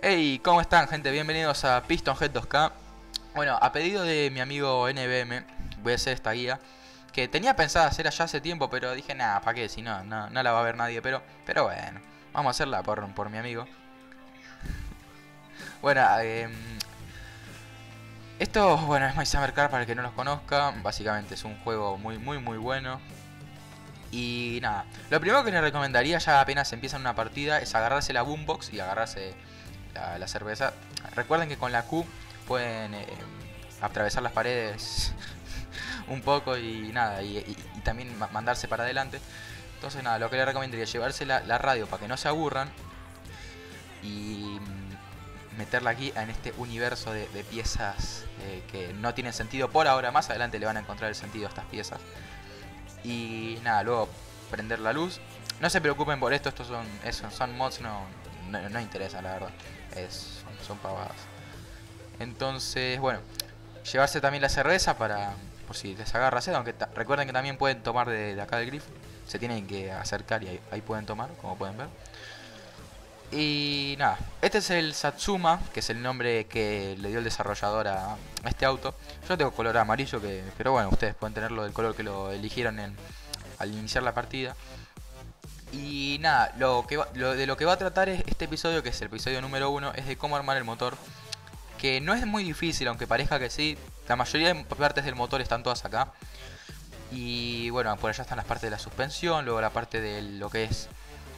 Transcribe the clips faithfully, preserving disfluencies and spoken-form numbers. Hey, ¿cómo están, gente? Bienvenidos a PistonHead dos K. Bueno, a pedido de mi amigo N B M, voy a hacer esta guía que tenía pensada hacer allá hace tiempo, pero dije, nada, ¿para qué? Si no, no, no la va a ver nadie, pero, pero bueno, vamos a hacerla por, por mi amigo. Bueno, eh, esto, bueno, es My Summer Car, para el que no los conozca. Básicamente es un juego muy, muy, muy bueno. Y nada, lo primero que les recomendaría, ya apenas empiezan una partida, es agarrarse la boombox y agarrarse la, la cerveza. Recuerden que con la Q pueden eh, atravesar las paredes un poco y nada, y, y, y también mandarse para adelante. Entonces nada, lo que les recomendaría es llevarse la, la radio para que no se aburran y meterla aquí en este universo de, de piezas eh, que no tienen sentido por ahora. Más adelante le van a encontrar el sentido a estas piezas. Y nada, luego prender la luz. No se preocupen por esto, estos son, esos son mods, no, no, no interesan, la verdad. Es, son pavadas. Entonces, bueno, llevarse también la cerveza para, por si les agarra sed, aunque recuerden que también pueden tomar de, de acá del grifo. Se tienen que acercar y ahí, ahí pueden tomar, como pueden ver. Y nada, este es el Satsuma, que es el nombre que le dio el desarrollador a este auto. Yo tengo color amarillo, que, pero bueno, ustedes pueden tenerlo del color que lo eligieron en, al iniciar la partida. Y nada, lo que va, lo, de lo que va a tratar es este episodio, que es el episodio número uno, es de cómo armar el motor. Que no es muy difícil, aunque parezca que sí. La mayoría de partes del motor están todas acá. Y bueno, por allá están las partes de la suspensión, luego la parte de lo que es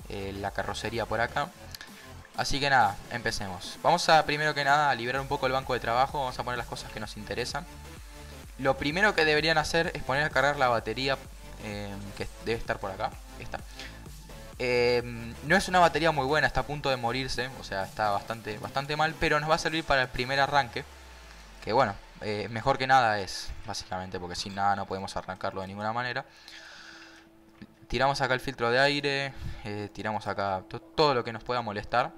eh, la carrocería por acá. Así que nada, empecemos. Vamos a, primero que nada, a liberar un poco el banco de trabajo. Vamos a poner las cosas que nos interesan. Lo primero que deberían hacer es poner a cargar la batería, eh, que debe estar por acá. Esta. Eh, no es una batería muy buena, está a punto de morirse. O sea, está bastante, bastante mal, pero nos va a servir para el primer arranque. Que bueno, eh, mejor que nada es, básicamente, porque sin nada no podemos arrancarlo de ninguna manera. Tiramos acá el filtro de aire, eh, tiramos acá to todo lo que nos pueda molestar.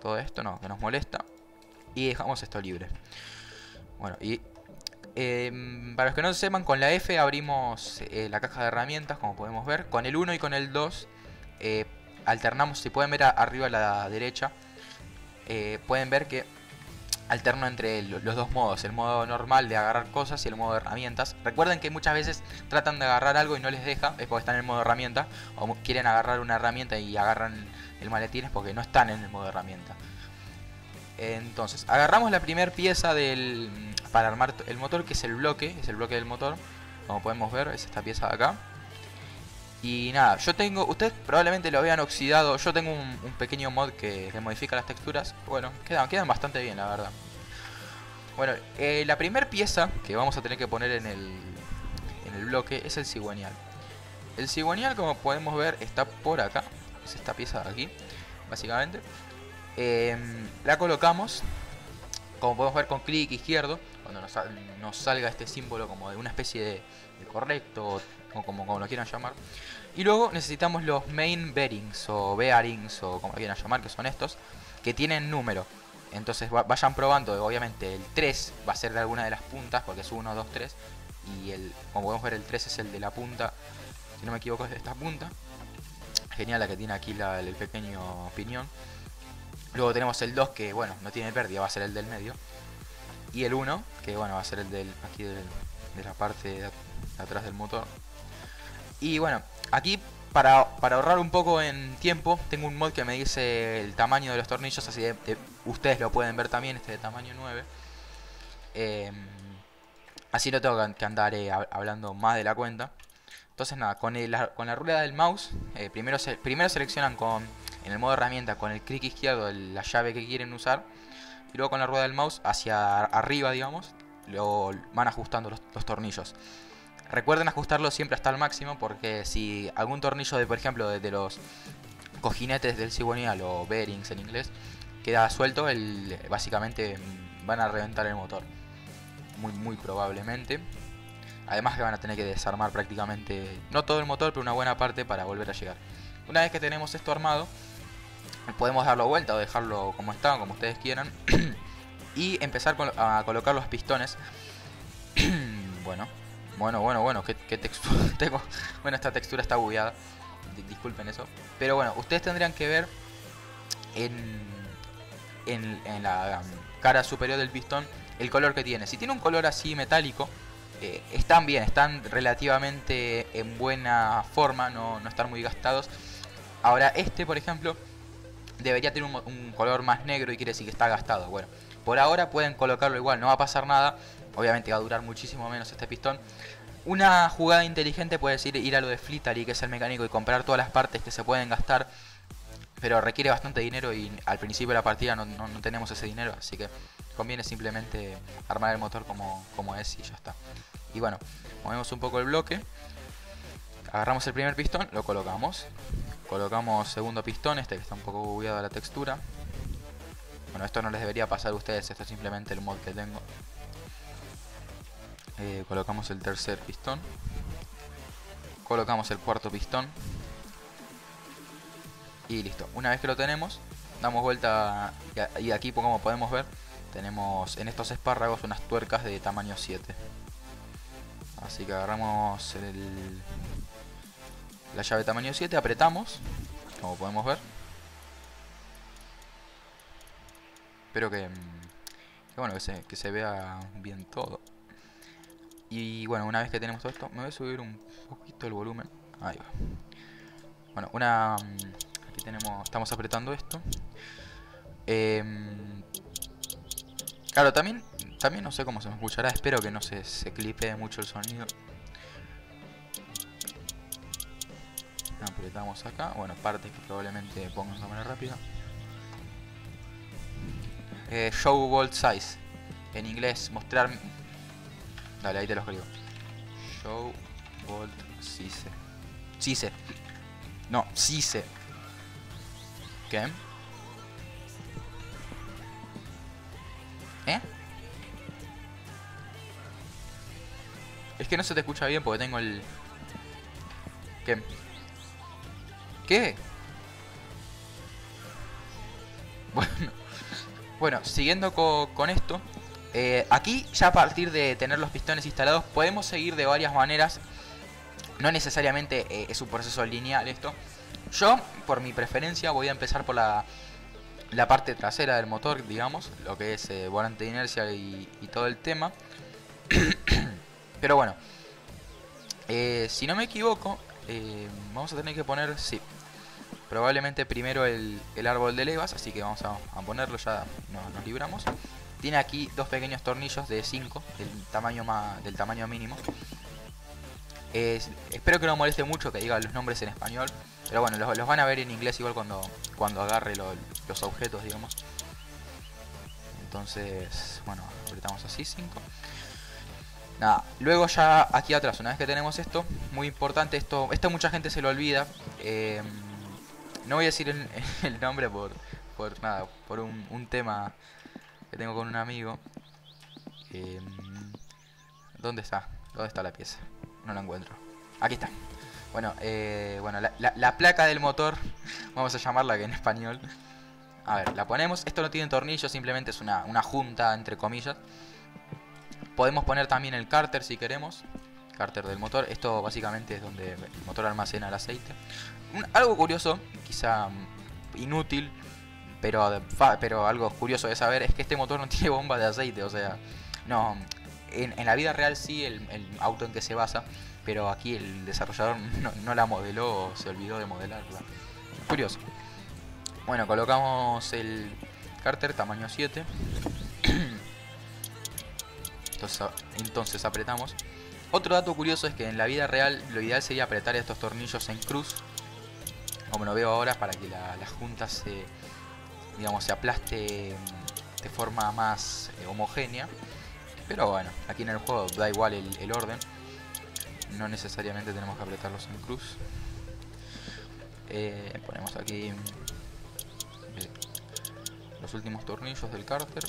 Todo esto no, que nos molesta. Y dejamos esto libre. Bueno, y eh, para los que no sepan, con la F abrimos eh, la caja de herramientas, como podemos ver. Con el uno y con el dos eh, alternamos, si pueden ver a, arriba a la derecha, eh, pueden ver que alterno entre los dos modos, el modo normal de agarrar cosas y el modo de herramientas. Recuerden que muchas veces tratan de agarrar algo y no les deja, es porque están en el modo herramienta, o quieren agarrar una herramienta y agarran el maletín, es porque no están en el modo herramienta. Entonces, agarramos la primera pieza del, para armar el motor, que es el bloque, es el bloque del motor, como podemos ver, es esta pieza de acá. Y nada, yo tengo, ustedes probablemente lo vean oxidado, yo tengo un, un pequeño mod que, que modifica las texturas. Bueno, quedan, quedan bastante bien, la verdad. Bueno, eh, la primera pieza que vamos a tener que poner en el, en el bloque es el cigüeñal. El cigüeñal, como podemos ver, está por acá, es esta pieza de aquí, básicamente. Eh, la colocamos, como podemos ver, con clic izquierdo, cuando nos, nos salga este símbolo como de una especie de, de correcto, o como, como lo quieran llamar. Y luego necesitamos los main bearings o bearings, o como quieran llamar, que son estos, que tienen número. Entonces va, vayan probando. Obviamente el tres va a ser de alguna de las puntas, porque es uno, dos, tres. Y el, como podemos ver, el tres es el de la punta, si no me equivoco, es de esta punta. Genial, la que tiene aquí la, el pequeño piñón. Luego tenemos el dos, que bueno, no tiene pérdida, va a ser el del medio. Y el uno, que bueno, va a ser el del, aquí del, de la parte de, de atrás del motor. Y bueno, aquí para, para ahorrar un poco en tiempo, tengo un mod que me dice el tamaño de los tornillos, así de, de, ustedes lo pueden ver también, este de tamaño nueve. Eh, así no tengo que andar eh, hablando más de la cuenta. Entonces nada, con, el, la, con la rueda del mouse, eh, primero, se, primero seleccionan con, en el modo herramienta, con el clic izquierdo el, la llave que quieren usar. Y luego con la rueda del mouse hacia arriba, digamos, lo, van ajustando los, los tornillos. Recuerden ajustarlo siempre hasta el máximo, porque si algún tornillo, de por ejemplo, de, de los cojinetes del cigüeñal o bearings en inglés, queda suelto, el, básicamente van a reventar el motor. Muy, muy probablemente. Además que van a tener que desarmar prácticamente, no todo el motor, pero una buena parte para volver a llegar. Una vez que tenemos esto armado, podemos darlo vuelta o dejarlo como está, como ustedes quieran. Y empezar a colocar los pistones. Bueno... Bueno, bueno, bueno, qué, qué textura tengo. Bueno, esta textura está bugueada. Disculpen eso. Pero bueno, ustedes tendrían que ver en, en, en la cara superior del pistón el color que tiene. Si tiene un color así metálico, eh, están bien, están relativamente en buena forma, no, no están muy gastados. Ahora este, por ejemplo, debería tener un, un color más negro y quiere decir que está gastado. Bueno, por ahora pueden colocarlo igual, no va a pasar nada. Obviamente va a durar muchísimo menos este pistón. Una jugada inteligente puede ser ir a lo de Flittery, que es el mecánico, y comprar todas las partes que se pueden gastar. Pero requiere bastante dinero y al principio de la partida no, no, no tenemos ese dinero. Así que conviene simplemente armar el motor como, como es y ya está. Y bueno, movemos un poco el bloque. Agarramos el primer pistón, lo colocamos. Colocamos segundo pistón, este que está un poco bugueado la textura. Bueno, esto no les debería pasar a ustedes, esto es simplemente el mod que tengo. Eh, colocamos el tercer pistón. Colocamos el cuarto pistón. Y listo. Una vez que lo tenemos, damos vuelta y aquí, como podemos ver, tenemos en estos espárragos unas tuercas de tamaño siete. Así que agarramos el, la llave tamaño siete, apretamos, como podemos ver. Espero que, que, bueno, que, se, que se vea bien todo. Y bueno, una vez que tenemos todo esto, me voy a subir un poquito el volumen. Ahí va. Bueno, una... Aquí tenemos... Estamos apretando esto. Eh, claro, también... También no sé cómo se me escuchará. Espero que no se, se clipee mucho el sonido. Apretamos acá. Bueno, partes que probablemente pongan de manera rápida. Eh, show bolt size. En inglés, mostrar... Dale, ahí te los escribo. Show bolt size. Size. No, size. ¿Qué? ¿Eh? Es que no se te escucha bien porque tengo el... ¿Qué? ¿Qué? Bueno, bueno, siguiendo co con esto. Eh, aquí ya a partir de tener los pistones instalados podemos seguir de varias maneras. No necesariamente eh, es un proceso lineal esto. Yo, por mi preferencia, voy a empezar por la, la parte trasera del motor, digamos. Lo que es eh, volante de inercia y, y todo el tema. Pero bueno, eh, si no me equivoco, eh, vamos a tener que poner, sí, probablemente primero el, el árbol de levas. Así que vamos a, a ponerlo, ya no, nos libramos. Tiene aquí dos pequeños tornillos de cinco, del tamaño, más, del tamaño mínimo. Eh, espero que no moleste mucho que diga los nombres en español. Pero bueno, los, los van a ver en inglés igual cuando, cuando agarre lo, los objetos, digamos. Entonces, bueno, apretamos así, cinco. Nada, luego ya aquí atrás, una vez que tenemos esto, muy importante, esto, esto mucha gente se lo olvida. Eh, no voy a decir el, el nombre por, por nada, por un, un tema... que tengo con un amigo. eh, ¿Dónde está? ¿Dónde está la pieza? No la encuentro. Aquí está. Bueno, eh, bueno la, la, la placa del motor, vamos a llamarla que en español. A ver, la ponemos. Esto no tiene tornillos, simplemente es una, una junta, entre comillas. Podemos poner también el cárter si queremos. Cárter del motor. Esto básicamente es donde el motor almacena el aceite. Un, algo curioso, quizá inútil, Pero, pero algo curioso de saber es que este motor no tiene bomba de aceite, o sea, no, en, en la vida real sí el, el auto en que se basa, pero aquí el desarrollador no, no la modeló o se olvidó de modelarla. Curioso. Bueno, colocamos el cárter tamaño siete. Entonces, entonces apretamos. Otro dato curioso es que en la vida real lo ideal sería apretar estos tornillos en cruz, como lo veo ahora, para que la, la junta se... digamos, se aplaste de forma más eh, homogénea. Pero bueno, aquí en el juego da igual el, el orden. No necesariamente tenemos que apretarlos en cruz. Eh, ponemos aquí eh, los últimos tornillos del cárter.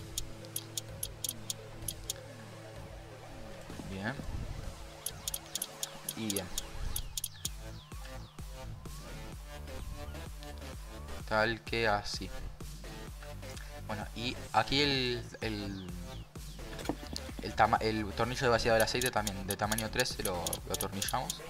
Bien. Y bien. Tal que así. Bueno, y aquí el, el, el, el tornillo de vaciado del aceite también, de tamaño tres, lo, lo atornillamos.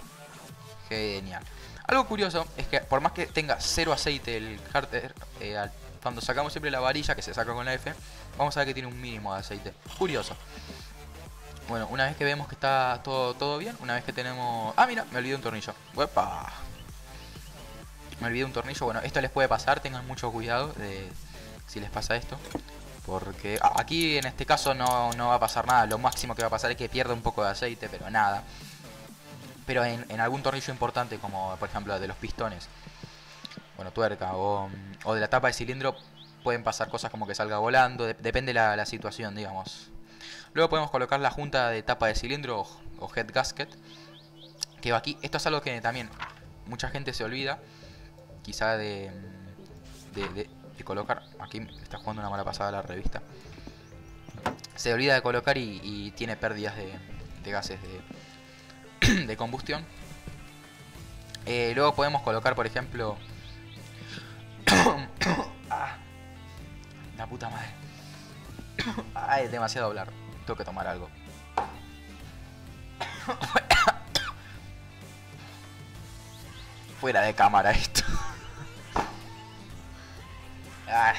Genial. Algo curioso es que por más que tenga cero aceite el cárter, eh, al cuando sacamos siempre la varilla, que se saca con la F, vamos a ver que tiene un mínimo de aceite. Curioso. Bueno, una vez que vemos que está todo, todo bien, una vez que tenemos... Ah, mira, me olvidé un tornillo. ¡Uepa! Me olvidé un tornillo. Bueno, esto les puede pasar, tengan mucho cuidado de si les pasa esto. Porque aquí en este caso no, no va a pasar nada. Lo máximo que va a pasar es que pierda un poco de aceite, pero nada. Pero en, en algún tornillo importante, como por ejemplo de los pistones, bueno, tuerca o, o de la tapa de cilindro, pueden pasar cosas como que salga volando. De, depende la, la situación, digamos. Luego podemos colocar la junta de tapa de cilindro o, o head gasket, que va aquí. Esto es algo que también mucha gente se olvida, quizá de, de, de, de colocar. Aquí está jugando una mala pasada la revista. Se olvida de colocar y, y tiene pérdidas de, de gases de, de combustión. Eh, luego podemos colocar, por ejemplo... ah, la puta madre. Ay, demasiado hablar. Tengo que tomar algo. Fuera de cámara esto. Ah.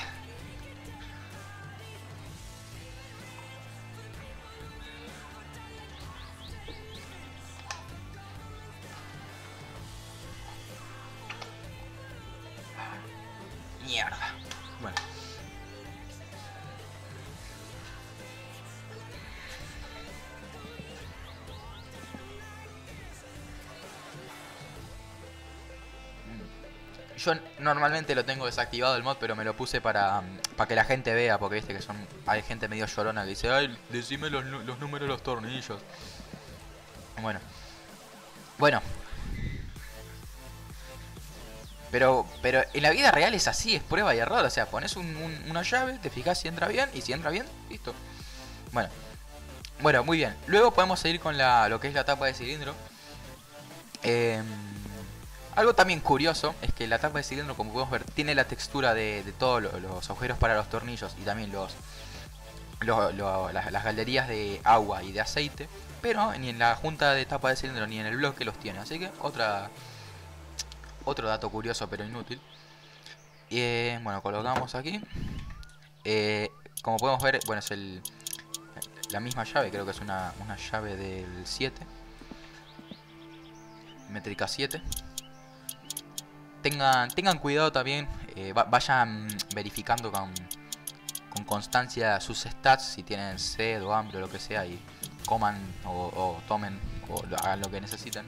Mierda. Bueno. Yo normalmente lo tengo desactivado el mod, pero me lo puse para, para que la gente vea, porque viste que son, hay gente medio llorona que dice, ay, decime los, los números de los tornillos. Bueno. Bueno. Pero pero en la vida real es así, es prueba y error. O sea, pones un, un, una llave, te fijas si entra bien, y si entra bien, listo. Bueno. Bueno, muy bien. Luego podemos seguir con la, lo que es la tapa de cilindro. Eh... Algo también curioso es que la tapa de cilindro, como podemos ver, tiene la textura de, de todos lo, los agujeros para los tornillos y también los, los, los las, las galerías de agua y de aceite, pero ni en la junta de tapa de cilindro ni en el bloque los tiene, así que otra otro dato curioso pero inútil. Eh, bueno, colocamos aquí. Eh, como podemos ver, bueno, es el la misma llave, creo que es una, una llave del siete. Métrica siete. Tengan, tengan cuidado también, eh, vayan verificando con, con constancia sus stats, si tienen sed o hambre o lo que sea, y coman o, o tomen o hagan lo que necesiten,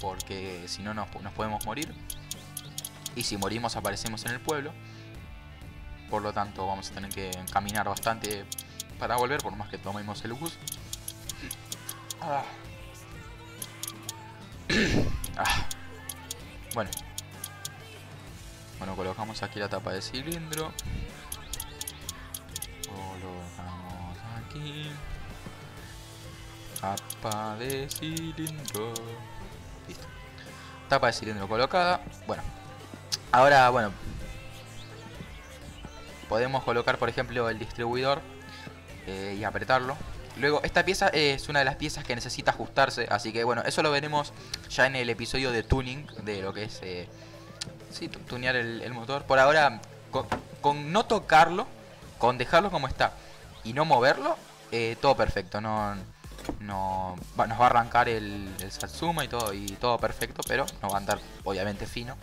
porque si no nos, nos podemos morir, y si morimos aparecemos en el pueblo, por lo tanto vamos a tener que caminar bastante para volver, por más que tomemos el bus. Ah. Ah. Bueno. Bueno, colocamos aquí la tapa de cilindro. Colocamos aquí. Tapa de cilindro. Listo. Tapa de cilindro colocada. Bueno. Ahora, bueno. Podemos colocar, por ejemplo, el distribuidor. Eh, y apretarlo. Luego, esta pieza es una de las piezas que necesita ajustarse. Así que, bueno, eso lo veremos ya en el episodio de tuning. De lo que es... Eh, sí, tunear el, el motor. Por ahora, con, con no tocarlo, con dejarlo como está y no moverlo, eh, todo perfecto. No, no va, nos va a arrancar el, el Satsuma y todo, y todo perfecto, pero nos va a andar obviamente fino.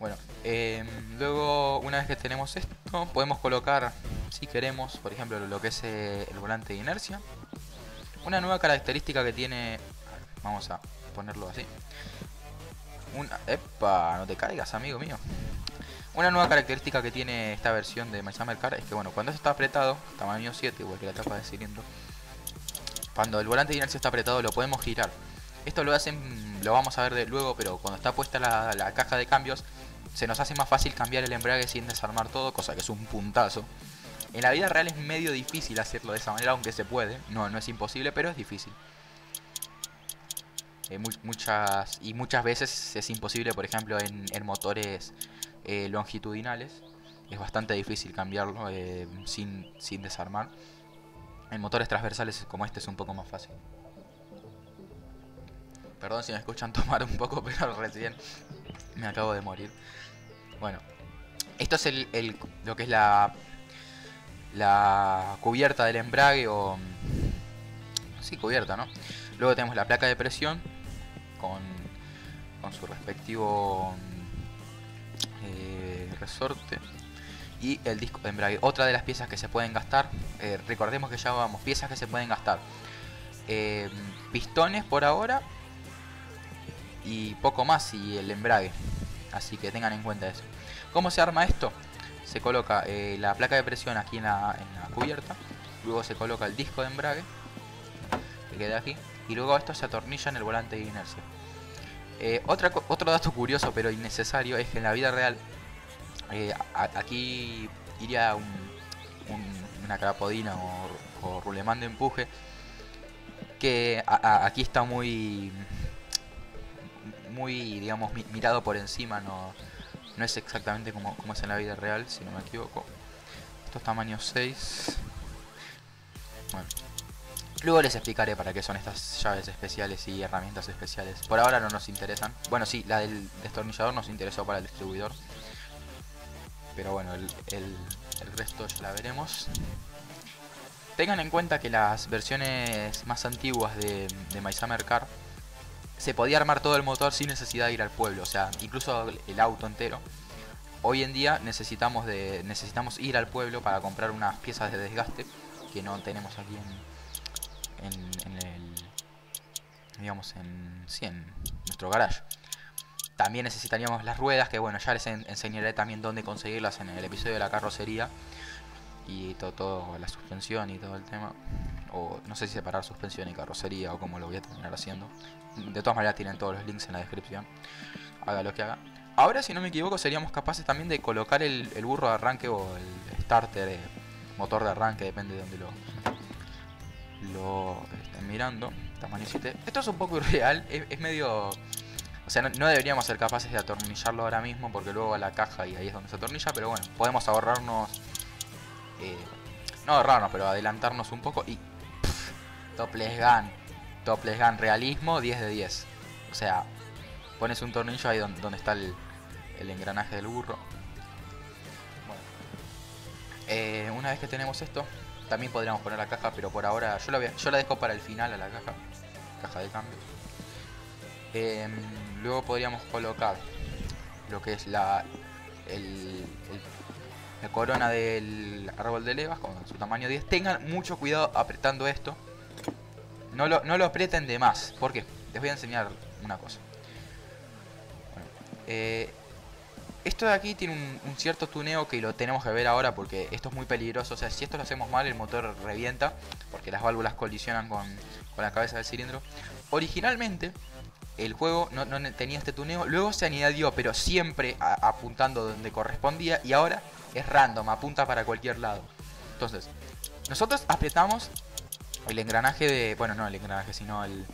Bueno, eh, luego una vez que tenemos esto, podemos colocar, si queremos, por ejemplo, lo que es eh, el volante de inercia. Una nueva característica que tiene... Vamos a ponerlo así. Una... ¡Epa! No te caigas, amigo mío. Una nueva característica que tiene esta versión de My Summer Car es que, bueno, cuando está apretado, tamaño siete, igual que la tapa de cilindro, cuando el volante de inercia está apretado lo podemos girar. Esto lo hacen, lo vamos a ver de luego, pero cuando está puesta la, la caja de cambios, se nos hace más fácil cambiar el embrague sin desarmar todo, cosa que es un puntazo. En la vida real es medio difícil hacerlo de esa manera, aunque se puede. No, no es imposible, pero es difícil. Eh, mu muchas, y muchas veces es imposible, por ejemplo, en, en motores eh, longitudinales. Es bastante difícil cambiarlo eh, sin, sin desarmar. En motores transversales como este es un poco más fácil. Perdón si me escuchan tomar un poco, pero recién me acabo de morir. Bueno, esto es el, el, lo que es la, la cubierta del embrague o... Sí, cubierta, ¿no? Luego tenemos la placa de presión con, con su respectivo eh, resorte y el disco de embrague. Otra de las piezas que se pueden gastar, eh, recordemos que ya vamos, piezas que se pueden gastar. Eh, pistones por ahora y poco más, y el embrague. Así que tengan en cuenta eso. ¿Cómo se arma esto? Se coloca eh, la placa de presión aquí en la, en la cubierta, luego se coloca el disco de embrague que queda aquí, y luego esto se atornilla en el volante de inercia. Eh, otra, otro dato curioso pero innecesario es que en la vida real eh, a, aquí iría un, un, una crapodina o, o rulemán de empuje, que a, a, aquí está muy, muy digamos mi, mirado por encima. No, no es exactamente como, como es en la vida real, si no me equivoco. Esto es tamaño seis. Bueno, luego les explicaré para qué son estas llaves especiales y herramientas especiales. Por ahora no nos interesan. Bueno, sí, la del destornillador nos interesó para el distribuidor, pero bueno, el, el, el resto ya la veremos. Tengan en cuenta que las versiones más antiguas de, de My Summer Car se podía armar todo el motor sin necesidad de ir al pueblo, o sea, incluso el auto entero. Hoy en día necesitamos, de, necesitamos ir al pueblo para comprar unas piezas de desgaste que no tenemos aquí en, en, en el, digamos, en, sí, en nuestro garage. También necesitaríamos las ruedas, que bueno, ya les en, enseñaré también dónde conseguirlas en el episodio de la carrocería. Y todo, todo, la suspensión y todo el tema. O no sé si separar suspensión y carrocería o cómo lo voy a terminar haciendo. De todas maneras tienen todos los links en la descripción. Haga lo que haga. Ahora, si no me equivoco, seríamos capaces también de colocar el, el burro de arranque o el starter, eh, motor de arranque, depende de donde lo, lo estén mirando. Tamaño siete. Esto es un poco irreal, es, es medio... O sea, no, no deberíamos ser capaces de atornillarlo ahora mismo porque luego va la caja y ahí es donde se atornilla. Pero bueno, podemos ahorrarnos... Eh, no ahorrarnos, pero adelantarnos un poco. Y pff, topless gun, topless gun, realismo diez de diez. O sea, pones un tornillo ahí donde, donde está el, el engranaje del burro. Bueno, eh, una vez que tenemos esto, también podríamos poner la caja, pero por ahora yo la, voy a, yo la dejo para el final a la caja, caja de cambio. Eh, luego podríamos colocar lo que es la el, el la corona del árbol de levas con su tamaño diez. Tengan mucho cuidado apretando esto. No lo, no lo aprieten de más. ¿Por qué? Les voy a enseñar una cosa. Bueno, eh, esto de aquí tiene un, un cierto tuneo que lo tenemos que ver ahora porque esto es muy peligroso. O sea, si esto lo hacemos mal, el motor revienta porque las válvulas colisionan con, con la cabeza del cilindro. Originalmente, el juego no, no tenía este tuneo. Luego se añadió, pero siempre a, apuntando donde correspondía. Y ahora... es random, apunta para cualquier lado. Entonces, nosotros apretamos el engranaje de... Bueno, no el engranaje, sino el,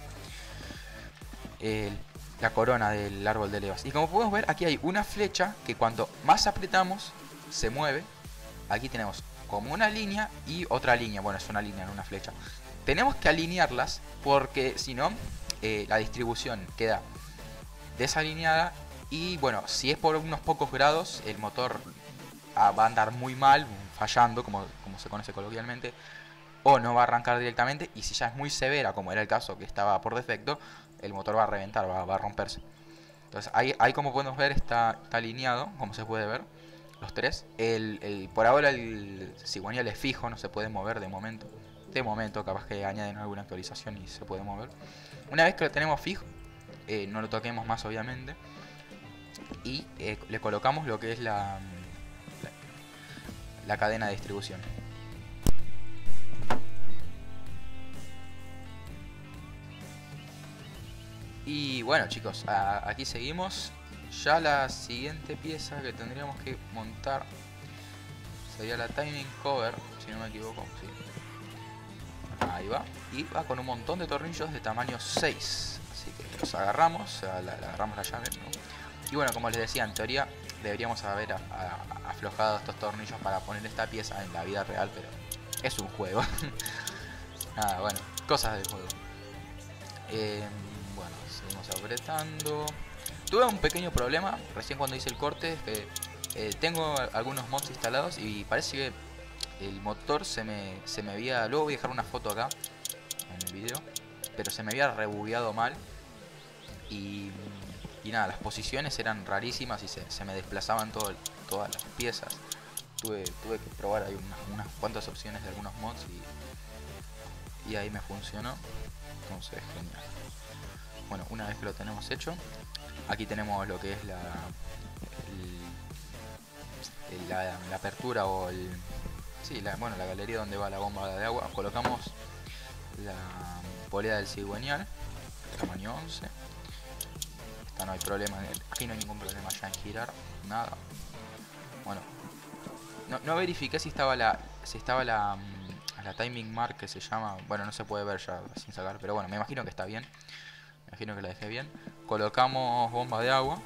el la corona del árbol de levas. Y como podemos ver, aquí hay una flecha que cuanto más apretamos, se mueve. Aquí tenemos como una línea y otra línea. Bueno, es una línea, no una flecha. Tenemos que alinearlas porque si no, eh, la distribución queda desalineada. Y bueno, si es por unos pocos grados, el motor... va a andar muy mal, fallando como, como se conoce coloquialmente, o no va a arrancar directamente. Y si ya es muy severa, como era el caso que estaba por defecto, el motor va a reventar, va, va a romperse. Entonces ahí, ahí como podemos ver está, está alineado, como se puede ver, los tres. El, el, por ahora el cigüeñal es fijo, no se puede mover de momento. De momento capaz que añaden alguna actualización y se puede mover. Una vez que lo tenemos fijo, eh, no lo toquemos más obviamente. Y eh, le colocamos lo que es la... la cadena de distribución. Y bueno chicos, a, aquí seguimos. Ya la siguiente pieza que tendríamos que montar sería la timing cover, si no me equivoco. Sí. Ahí va. Y va con un montón de tornillos de tamaño seis. Así que los agarramos, la, la, agarramos la llave, ¿no? Y bueno, como les decía, en teoría deberíamos haber a, a, aflojado estos tornillos para poner esta pieza en la vida real, pero es un juego. Nada, bueno, cosas del juego. Eh, bueno, seguimos apretando. Tuve un pequeño problema recién cuando hice el corte, es que Eh, tengo algunos mods instalados y parece que el motor se me, se me había... Luego voy a dejar una foto acá en el video, pero se me había rebugueado mal. Y, y nada, las posiciones eran rarísimas y se, se me desplazaban todo, todas las piezas. Tuve, tuve que probar ahí unas, unas cuantas opciones de algunos mods y, y ahí me funcionó. Entonces, genial. Bueno, una vez que lo tenemos hecho, aquí tenemos lo que es la, el, la, la apertura o el... Sí, la, bueno, la galería donde va la bomba de agua. Colocamos la polea del cigüeñal, tamaño once. Esta no hay problema, aquí no hay ningún problema ya en girar, nada. Bueno, no, no verifiqué si estaba la si estaba la, la timing mark que se llama. Bueno, no se puede ver ya sin sacar, pero bueno, me imagino que está bien. Me imagino que la dejé bien. Colocamos bomba de agua.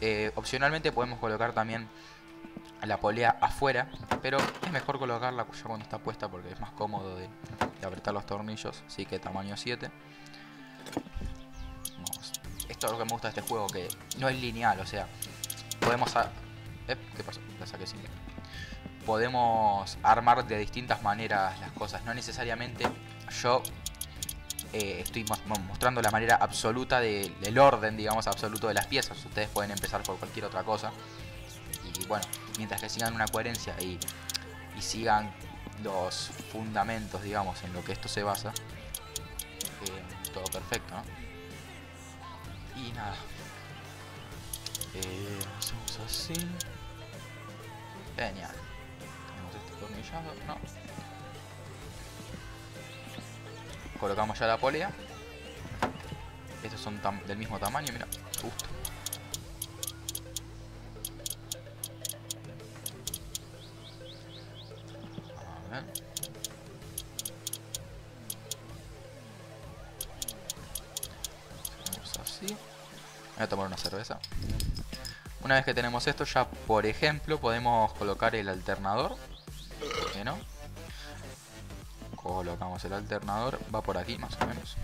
Eh, opcionalmente podemos colocar también la polea afuera, pero es mejor colocarla ya cuando está puesta porque es más cómodo de, de apretar los tornillos. Así que tamaño siete. Vamos. Esto es lo que me gusta de este juego, que no es lineal, o sea, podemos... A... Eh, ¿Qué pasó? La saqué sin querer. Podemos armar de distintas maneras las cosas. No necesariamente yo eh, estoy mostrando la manera absoluta de, del orden, digamos, absoluto de las piezas. Ustedes pueden empezar por cualquier otra cosa. Y bueno, mientras que sigan una coherencia y, y sigan los fundamentos, digamos, en lo que esto se basa, eh, todo perfecto, ¿no? Y nada, eh, hacemos así. Genial. Tenemos este tornillado, ¿no? Colocamos ya la polea. Estos son del mismo tamaño, mira, justo. Voy a tomar una cerveza. Una vez que tenemos esto, ya por ejemplo podemos colocar el alternador. ¿Por qué no? Colocamos el alternador, va por aquí más o menos.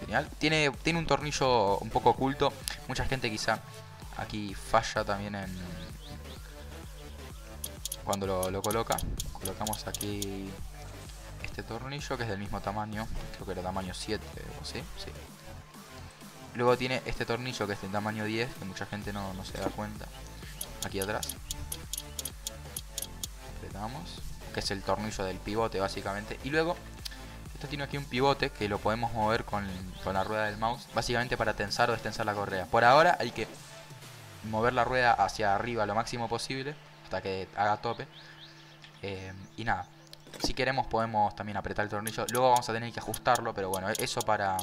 Genial. Tiene, tiene un tornillo un poco oculto. Mucha gente quizá aquí falla también en cuando lo, lo coloca. Colocamos aquí este tornillo que es del mismo tamaño. Creo que era tamaño siete o sí. Sí. Luego tiene este tornillo que es de tamaño diez, que mucha gente no, no se da cuenta. Aquí atrás. Apretamos. Que es el tornillo del pivote básicamente. Y luego, esto tiene aquí un pivote que lo podemos mover con, con la rueda del mouse. Básicamente para tensar o destensar la correa. Por ahora hay que mover la rueda hacia arriba lo máximo posible. Hasta que haga tope. Eh, y nada. Si queremos podemos también apretar el tornillo. Luego vamos a tener que ajustarlo. Pero bueno, eso para...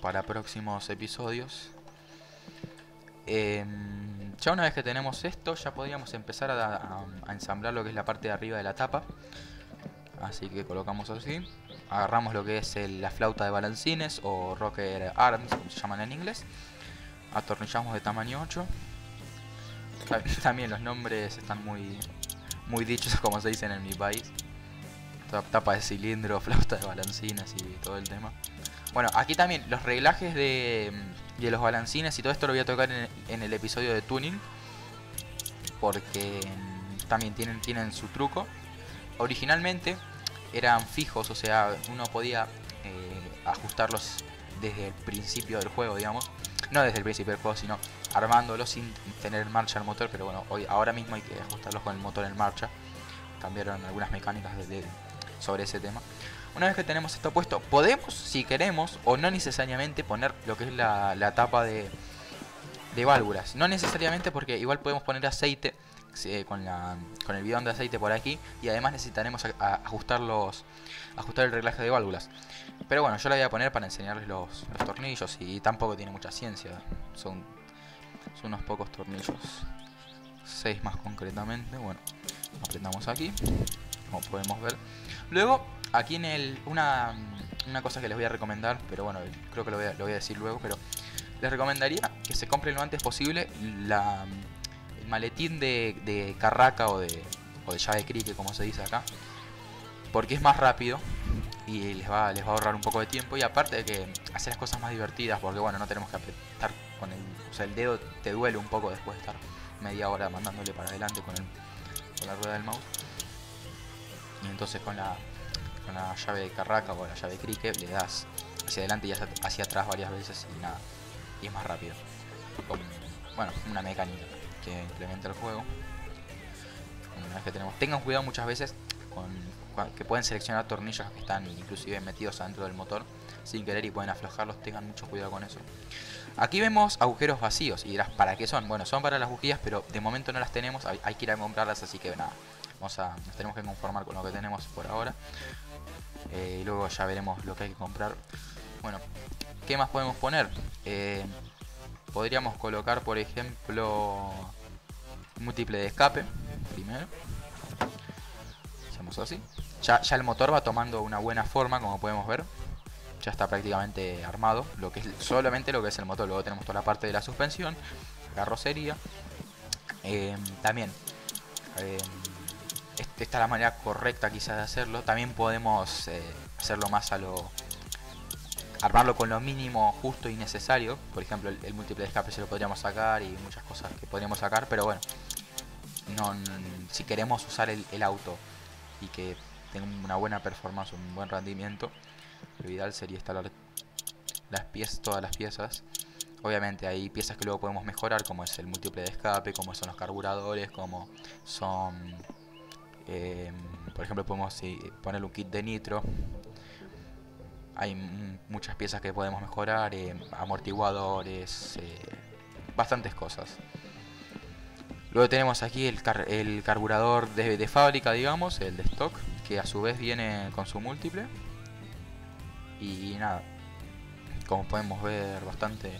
para próximos episodios. Eh, ya una vez que tenemos esto, ya podríamos empezar a, a, a ensamblar lo que es la parte de arriba de la tapa. Así que colocamos así. Agarramos lo que es el, la flauta de balancines o rocker arms, como se llaman en inglés. Atornillamos de tamaño ocho. También los nombres están muy, muy dichos, como se dicen en mi país. Tapa de cilindro, flauta de balancines y todo el tema. Bueno, aquí también los reglajes de, de los balancines y todo esto lo voy a tocar en, en el episodio de tuning. Porque también tienen, tienen su truco. Originalmente eran fijos, o sea, uno podía eh, ajustarlos desde el principio del juego, digamos. No desde el principio del juego, sino armándolos sin tener en marcha el motor. Pero bueno, hoy, ahora mismo hay que ajustarlos con el motor en marcha. Cambiaron algunas mecánicas de, de, sobre ese tema. Una vez que tenemos esto puesto, podemos, si queremos, o no necesariamente, poner lo que es la, la tapa de, de válvulas. No necesariamente, porque igual podemos poner aceite eh, con, la, con el bidón de aceite por aquí. Y además necesitaremos a, a ajustar, los, ajustar el reglaje de válvulas. Pero bueno, yo la voy a poner para enseñarles los, los tornillos. Y tampoco tiene mucha ciencia. Son, son unos pocos tornillos. Seis más concretamente. Bueno, apretamos aquí, como podemos ver. Luego... Aquí en el... Una, una cosa que les voy a recomendar, pero bueno, creo que lo voy a, lo voy a decir luego, pero les recomendaría que se compren lo antes posible la, el maletín de, de carraca o de, o de llave crique, como se dice acá, porque es más rápido y les va, les va a ahorrar un poco de tiempo y aparte de que hacer las cosas más divertidas, porque bueno, no tenemos que apretar con el... O sea, el dedo te duele un poco después de estar media hora mandándole para adelante con, el, con la rueda del mouse. Y entonces con la, con la llave de carraca o la llave de cricket le das hacia adelante y hacia, hacia atrás varias veces y nada, y es más rápido. Bueno, una mecánica que implementa el juego. Una vez que tenemos, tengan cuidado muchas veces con, que pueden seleccionar tornillos que están inclusive metidos adentro del motor sin querer y pueden aflojarlos, tengan mucho cuidado con eso. Aquí vemos agujeros vacíos y dirás, ¿para qué son? Bueno, son para las bujías, pero de momento no las tenemos, hay, hay que ir a comprarlas, así que nada, vamos a, nos tenemos que conformar con lo que tenemos por ahora. Eh, y luego ya veremos lo que hay que comprar. Bueno, ¿qué más podemos poner? Eh, podríamos colocar, por ejemplo, múltiple de escape. Primero hacemos así. Ya, ya el motor va tomando una buena forma, como podemos ver. Ya está prácticamente armado, lo que es solamente lo que es el motor. Luego tenemos toda la parte de la suspensión, carrocería. Eh, también eh, esta es la manera correcta quizás de hacerlo. También podemos eh, hacerlo más a lo... armarlo con lo mínimo justo y necesario. Por ejemplo, el, el múltiple de escape se lo podríamos sacar y muchas cosas que podríamos sacar. Pero bueno, no, si queremos usar el, el auto y que tenga una buena performance, un buen rendimiento, lo ideal sería instalar las piezas, todas las piezas. Obviamente hay piezas que luego podemos mejorar, como es el múltiple de escape, como son los carburadores, como son... Eh, por ejemplo, podemos ponerle un kit de nitro. Hay muchas piezas que podemos mejorar, eh, amortiguadores, eh, bastantes cosas. Luego tenemos aquí el, car el carburador de, de fábrica, digamos, el de stock, que a su vez viene con su múltiple. Y nada, como podemos ver, bastante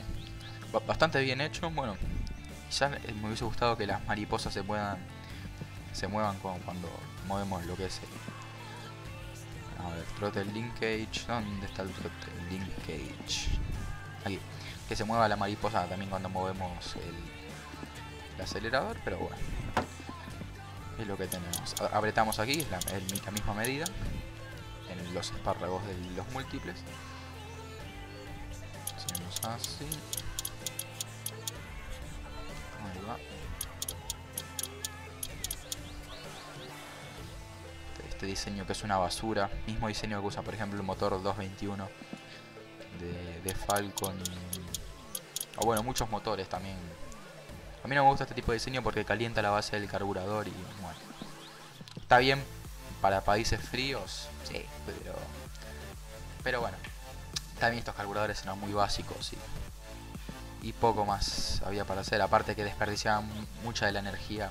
bastante bien hecho. Bueno, quizás me hubiese gustado que las mariposas se puedan se muevan con, cuando movemos lo que es el, a ver, throttle linkage. ¿Dónde está el throttle linkage? Aquí, que se mueva la mariposa también cuando movemos el, el acelerador. Pero bueno, es lo que tenemos. Apretamos aquí, es la, es la misma medida en los espárragos de los múltiples. Hacemos así. Ahí va. Este diseño que es una basura. Mismo diseño que usa, por ejemplo, el motor dos veintiuno de, de Falcon. O bueno, muchos motores también. A mí no me gusta este tipo de diseño porque calienta la base del carburador y bueno. Está bien para países fríos, sí, pero, pero bueno, también estos carburadores eran muy básicos y, y poco más había para hacer, aparte que desperdiciaban mucha de la energía,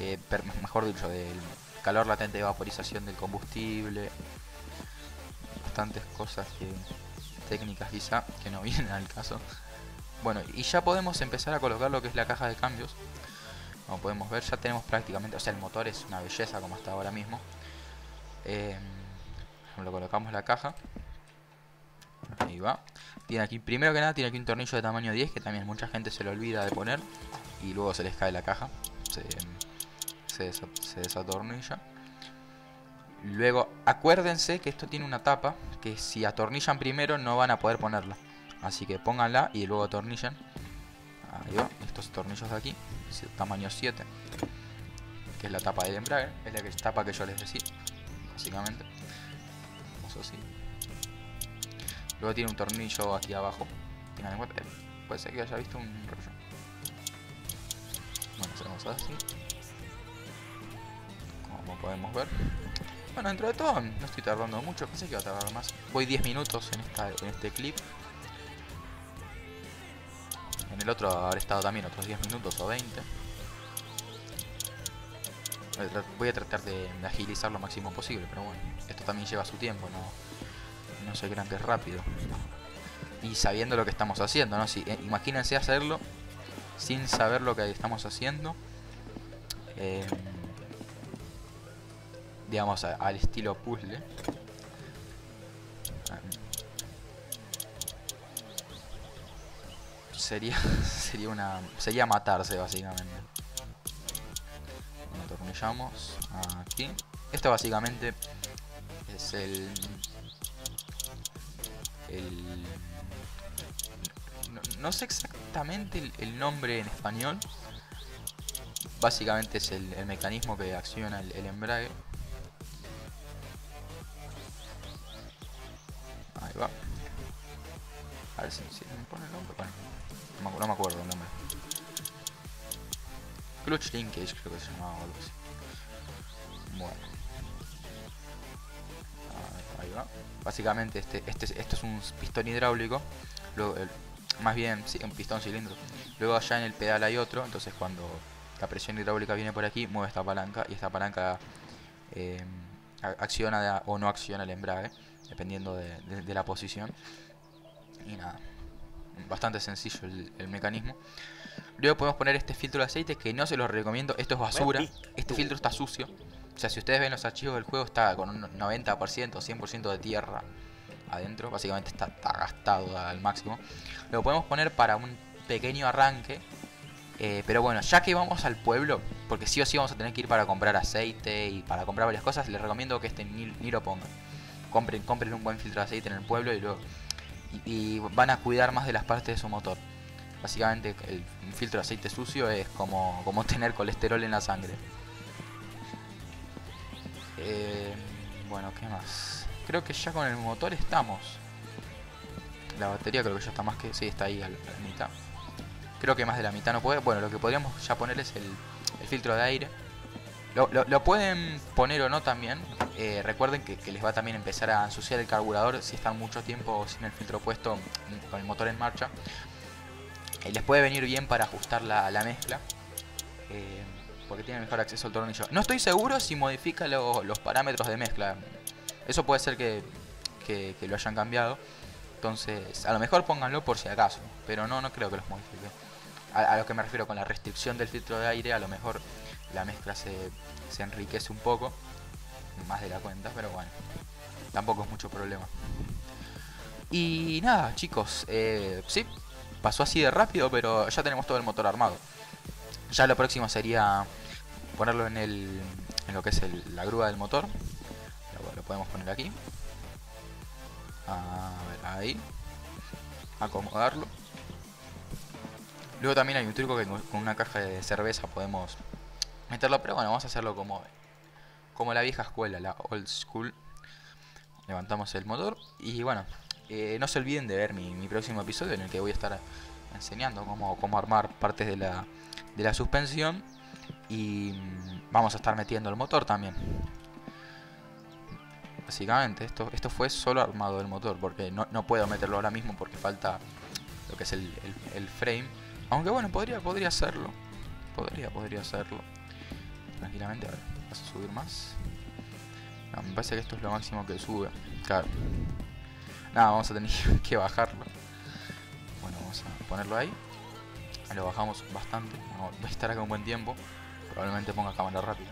eh, per, mejor dicho, del calor latente de vaporización del combustible, bastantes cosas que, técnicas quizá, que no vienen al caso. Bueno, y ya podemos empezar a colocar lo que es la caja de cambios. Como podemos ver, ya tenemos prácticamente, o sea, el motor es una belleza como está ahora mismo. Eh, lo colocamos la caja. Ahí va. Tiene aquí, primero que nada, tiene aquí un tornillo de tamaño diez que también mucha gente se lo olvida de poner y luego se les cae la caja, se, se, desa, se desatornilla. Luego acuérdense que esto tiene una tapa que si atornillan primero no van a poder ponerla, así que pónganla y luego atornillan. Ahí va, estos tornillos de aquí, tamaño siete, que es la tapa del embrague, es la tapa que yo les decía. Básicamente, eso sí. Luego tiene un tornillo aquí abajo. Tengan en cuenta, eh, puede ser que haya visto un rollo. Bueno, hacemos así. Como podemos ver. Bueno, dentro de todo, no estoy tardando mucho. Pensé que iba a tardar más. Voy diez minutos en, esta, en este clip. En el otro habré estado también otros diez minutos o veinte. Voy a tratar de agilizar lo máximo posible, pero bueno, esto también lleva su tiempo, no, no se crean que es rápido. Y sabiendo lo que estamos haciendo, ¿no? Si, eh, imagínense hacerlo sin saber lo que estamos haciendo. Eh, digamos, a, al estilo puzzle. Sería, sería, una, sería matarse, básicamente. Atornillamos aquí. Esto básicamente es el, el no, no sé exactamente el, el nombre en español, Básicamente es el, el mecanismo que acciona el, el embrague. Ahí va. A ver si, si me pone el nombre. Bueno, no me, no me acuerdo el nombre. Clutch Linkage creo que se llamaba o algo así. Bueno. Ahí va. Básicamente este, este, esto es un pistón hidráulico. Luego, el, más bien, sí, un pistón cilindro. Luego allá en el pedal hay otro. Entonces cuando la presión hidráulica viene por aquí, mueve esta palanca. Y esta palanca eh, acciona o no acciona el embrague, dependiendo de, de, de la posición. Y nada, bastante sencillo el, el mecanismo. Luego podemos poner este filtro de aceite, que no se los recomiendo, esto es basura. Este filtro está sucio. O sea, si ustedes ven los archivos del juego, está con un noventa por ciento o cien por ciento de tierra adentro. Básicamente está, está gastado al máximo. Lo podemos poner para un pequeño arranque. Eh, pero bueno, ya que vamos al pueblo, porque sí o sí vamos a tener que ir para comprar aceite y para comprar varias cosas, les recomiendo que este ni, ni lo pongan. Compren, compren un buen filtro de aceite en el pueblo y luego y, y van a cuidar más de las partes de su motor. Básicamente el filtro de aceite sucio es como, como tener colesterol en la sangre. Eh, bueno, ¿qué más? Creo que ya con el motor estamos. La batería creo que ya está más que... Sí, está ahí a la mitad. Creo que más de la mitad no puede. Bueno, lo que podríamos ya poner es el, el filtro de aire. Lo, lo, lo pueden poner o no también. Eh, recuerden que, que les va también a empezar a ensuciar el carburador si están mucho tiempo sin el filtro puesto con el motor en marcha. Eh, les puede venir bien para ajustar la, la mezcla. Eh, porque tiene mejor acceso al tornillo. No estoy seguro si modifica lo, los parámetros de mezcla. Eso puede ser que, que, que lo hayan cambiado. Entonces, a lo mejor pónganlo por si acaso. Pero no, no creo que los modifique. A, a lo que me refiero con la restricción del filtro de aire, a lo mejor la mezcla se, se enriquece un poco. Más de la cuenta, pero bueno. Tampoco es mucho problema. Y nada, chicos. Eh, sí, pasó así de rápido, pero ya tenemos todo el motor armado. Ya lo próximo sería ponerlo en, el, en lo que es el, la grúa del motor. Lo, lo podemos poner aquí. A ver, ahí. Acomodarlo. Luego también hay un truco que con una caja de cerveza podemos meterlo. Pero bueno, vamos a hacerlo como, como la vieja escuela, la old school. Levantamos el motor. Y bueno, eh, no se olviden de ver mi, mi próximo episodio en el que voy a estar enseñando cómo, cómo armar partes de la... de la suspensión, y vamos a estar metiendo el motor también. Básicamente esto, esto fue solo armado del motor, porque no, no puedo meterlo ahora mismo porque falta lo que es el, el, el frame, aunque bueno, podría podría hacerlo, podría podría hacerlo tranquilamente. A ver, vas a subir más. No, me parece que esto es lo máximo que sube. Claro, nada, vamos a tener que bajarlo. Bueno, vamos a ponerlo ahí. Lo bajamos bastante. Bueno, voy a estar acá un buen tiempo. Probablemente ponga cámara rápida.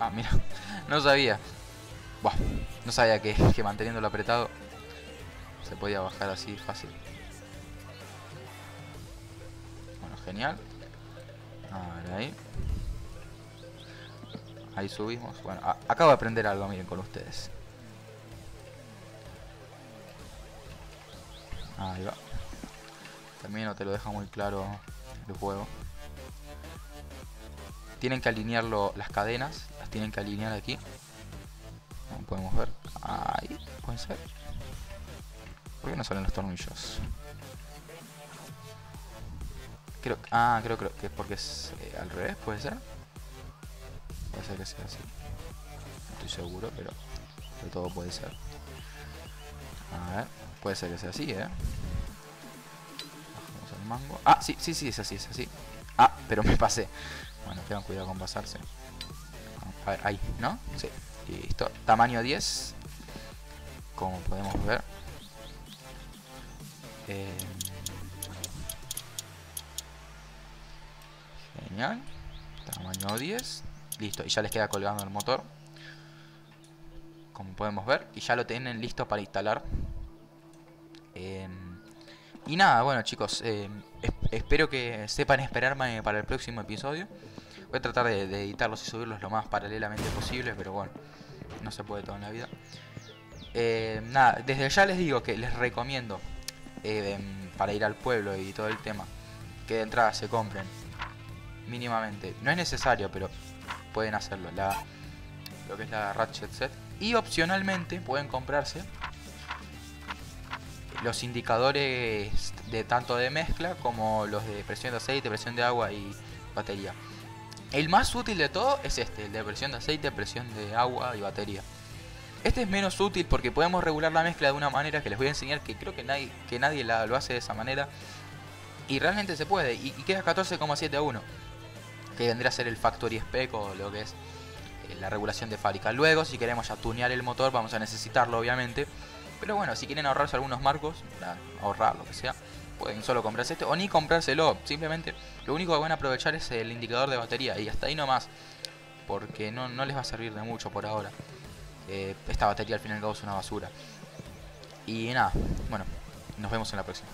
Ah, mira. No sabía. Buah, no sabía que, que manteniéndolo apretado se podía bajar así fácil. Bueno, genial. A ver, ahí. Ahí subimos. Bueno, acabo de aprender algo, miren, con ustedes. Ahí va. También no te lo deja muy claro el juego. Tienen que alinearlo, las cadenas. Las tienen que alinear aquí. Como podemos ver. Ahí, pueden ser. ¿Por qué no salen los tornillos? Creo, ah, creo, creo que es porque es eh, al revés, puede ser. Puede ser que sea así. No estoy seguro, pero de todo puede ser. A ver, puede ser que sea así, eh. Bajamos el mango. Ah, sí, sí, sí, es así, es así. Ah, pero me pasé. Bueno, tengan cuidado con pasarse. A ver, ahí, ¿no? Sí, listo. Tamaño diez. Como podemos ver. Eh... Genial. Tamaño diez. Listo. Y ya les queda colgando el motor, como podemos ver. Y ya lo tienen listo para instalar. eh, Y nada, bueno chicos, eh, es espero que sepan esperarme para el próximo episodio. Voy a tratar de, de editarlos y subirlos lo más paralelamente posible, pero bueno, no se puede todo en la vida. Eh, nada, desde ya les digo que les recomiendo, eh, para ir al pueblo y todo el tema, que de entrada se compren mínimamente. No es necesario, pero pueden hacerlo. La, lo que es la Ratchet Set. Y opcionalmente pueden comprarse los indicadores de tanto de mezcla como los de presión de aceite, presión de agua y batería. El más útil de todo es este, el de presión de aceite, presión de agua y batería. Este es menos útil porque podemos regular la mezcla de una manera que les voy a enseñar, que creo que nadie, que nadie la, lo hace de esa manera. Y realmente se puede, y, y queda catorce coma siete a uno, que vendría a ser el Factory Spec o lo que es eh, la regulación de fábrica. Luego, si queremos ya tunear el motor, vamos a necesitarlo obviamente. Pero bueno, si quieren ahorrarse algunos marcos, para ahorrar lo que sea, pueden solo comprarse este o ni comprárselo. Simplemente lo único que van a aprovechar es el indicador de batería y hasta ahí nomás, porque no, no les va a servir de mucho por ahora. Eh, esta batería al fin y al cabo es una basura. Y nada, bueno, nos vemos en la próxima.